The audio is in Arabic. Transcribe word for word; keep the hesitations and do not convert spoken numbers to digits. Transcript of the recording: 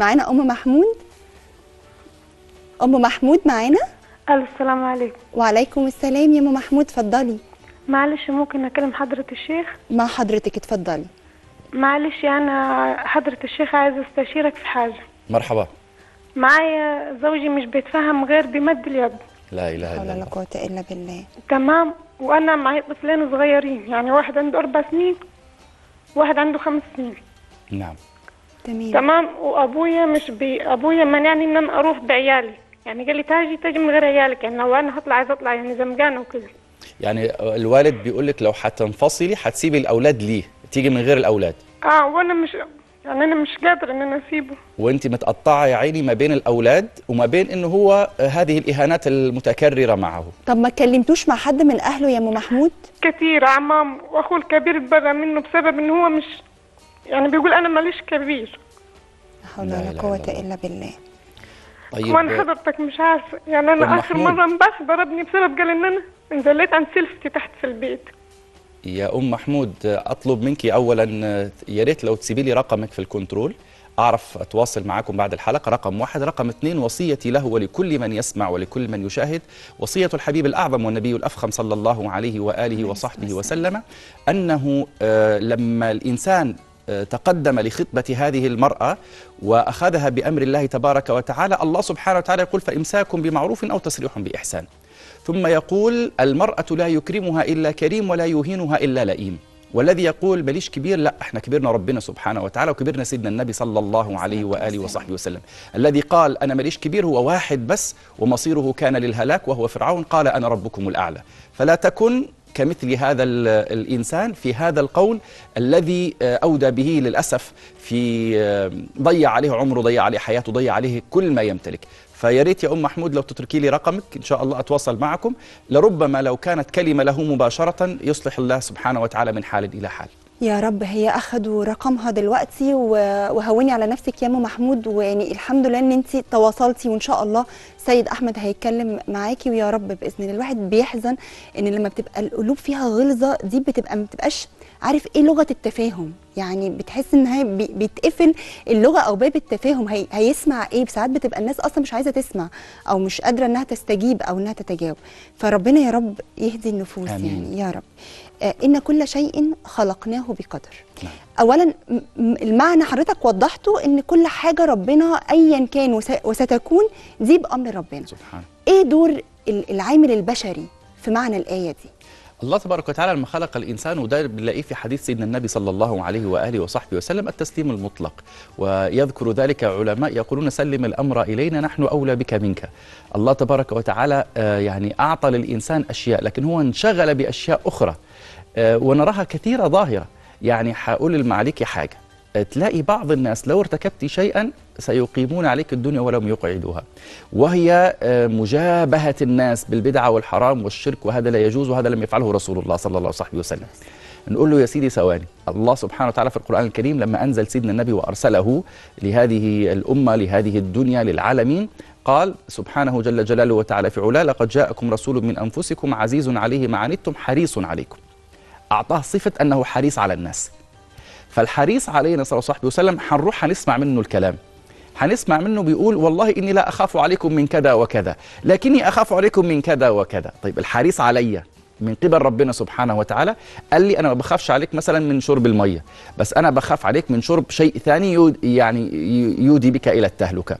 معانا ام محمود. ام محمود معانا. الو السلام عليكم. وعليكم السلام يا ام محمود، اتفضلي. معلش ممكن اكلم حضره الشيخ؟ مع حضرتك اتفضلي. معلش يعني حضره الشيخ عايز استشيرك في حاجه. مرحبا. معايا زوجي مش بيتفهم غير بمد اليد. لا اله الا الله، قوه الا بالله. تمام. وانا معايا طفلين صغيرين، يعني واحد عنده اربع سنين واحد عنده خمس سنين. نعم تمام تمام. وابويا مش بي... ابويا منعني ان انا اروح بعيالي، يعني قال لي تاجي تاجي من غير عيالك، يعني لو انا هطلع عايز اطلع يعني زمجانه وكده. يعني الوالد بيقول لك لو هتنفصلي هتسيبي الاولاد ليه؟ تيجي من غير الاولاد. اه وانا مش يعني انا مش قادره ان انا اسيبه. وانت متقطعه يا عيني ما بين الاولاد وما بين ان هو هذه الاهانات المتكرره معه. طب ما كلمتوش مع حد من اهله يا ام محمود؟ كتير. عمام واخوه الكبير اتبرى منه بسبب ان هو مش يعني بيقول انا ماليش كبير. لا حول ولا قوه الا بالله. طيب وانا حضرتك مش عارفه يعني انا اخر مره امبارح ضربني بسبب قال ان انا انزليت عن سلفتي تحت في البيت. يا ام محمود اطلب منك اولا يا ريت لو تسيبي لي رقمك في الكنترول اعرف اتواصل معاكم بعد الحلقه. رقم واحد. رقم اثنين، وصيتي له ولكل من يسمع ولكل من يشاهد وصيه الحبيب الاعظم والنبي الافخم صلى الله عليه واله وصحبه وسلم، انه لما الانسان تقدم لخطبة هذه المرأة وأخذها بأمر الله تبارك وتعالى، الله سبحانه وتعالى يقول فإمساك بمعروف أو تسريح بإحسان، ثم يقول المرأة لا يكرمها إلا كريم ولا يهينها إلا لئيم، والذي يقول ماليش كبير لا احنا كبرنا ربنا سبحانه وتعالى وكبرنا سيدنا النبي صلى الله عليه واله وصحبه وسلم. الذي قال انا ماليش كبير هو واحد بس ومصيره كان للهلاك وهو فرعون قال انا ربكم الاعلى. فلا تكن كمثل هذا الانسان في هذا القول الذي اودى به للاسف في ضيع عليه عمره، ضيع عليه حياته، ضيع عليه كل ما يمتلك. فيا ريت يا ام محمود لو تتركي لي رقمك ان شاء الله اتواصل معكم، لربما لو كانت كلمه له مباشره يصلح الله سبحانه وتعالى من حال الى حال. يا رب. هي اخذوا رقمها دلوقتي وهوني على نفسك يا ام محمود، ويعني الحمد لله ان انت تواصلتي وان شاء الله سيد احمد هيتكلم معاكي ويا رب باذن الله. الواحد بيحزن ان لما بتبقى القلوب فيها غلظه دي بتبقى ما بتبقاش عارف ايه لغه التفاهم، يعني بتحس ان هي بيتقفل اللغه او باب التفاهم، هي هيسمع ايه؟ ساعات بتبقى الناس اصلا مش عايزه تسمع او مش قادره انها تستجيب او انها تتجاوب، فربنا يا رب يهدي النفوس. آمين. يعني يا رب. آه ان كل شيء خلقناه بقدر. لا. اولا المعنى حضرتك وضحته ان كل حاجه ربنا ايا كان وستكون دي بامر ربنا سبحانه. ايه دور العامل البشري في معنى الايه دي؟ الله تبارك وتعالى لما خلق الإنسان، وده بنلاقيه في حديث سيدنا النبي صلى الله عليه وآله وصحبه وسلم، التسليم المطلق، ويذكر ذلك علماء يقولون سلم الأمر إلينا نحن أولى بك منك. الله تبارك وتعالى يعني أعطى للإنسان أشياء لكن هو انشغل بأشياء أخرى ونراها كثيرة ظاهرة. يعني هقول لمعاليكي حاجة، تلاقي بعض الناس لو ارتكبت شيئا سيقيمون عليك الدنيا ولم يقعدوها، وهي مجابهة الناس بالبدعة والحرام والشرك، وهذا لا يجوز وهذا لم يفعله رسول الله صلى الله عليه وسلم. نقول له يا سيدي ثواني. الله سبحانه وتعالى في القرآن الكريم لما أنزل سيدنا النبي وأرسله لهذه الأمة لهذه الدنيا للعالمين قال سبحانه جل جلاله وتعالى في علاه لقد جاءكم رسول من أنفسكم عزيز عليه ما عنتم حريص عليكم. أعطاه صفة أنه حريص على الناس، فالحريص علينا صلى الله عليه وسلم هنروح هنسمع منه الكلام، هنسمع منه بيقول والله إني لا أخاف عليكم من كذا وكذا لكني أخاف عليكم من كذا وكذا. طيب الحريص عليا من قبل ربنا سبحانه وتعالى قال لي أنا ما بخافش عليك مثلا من شرب المية، بس أنا بخاف عليك من شرب شيء ثاني يعني يودي بك إلى التهلكة.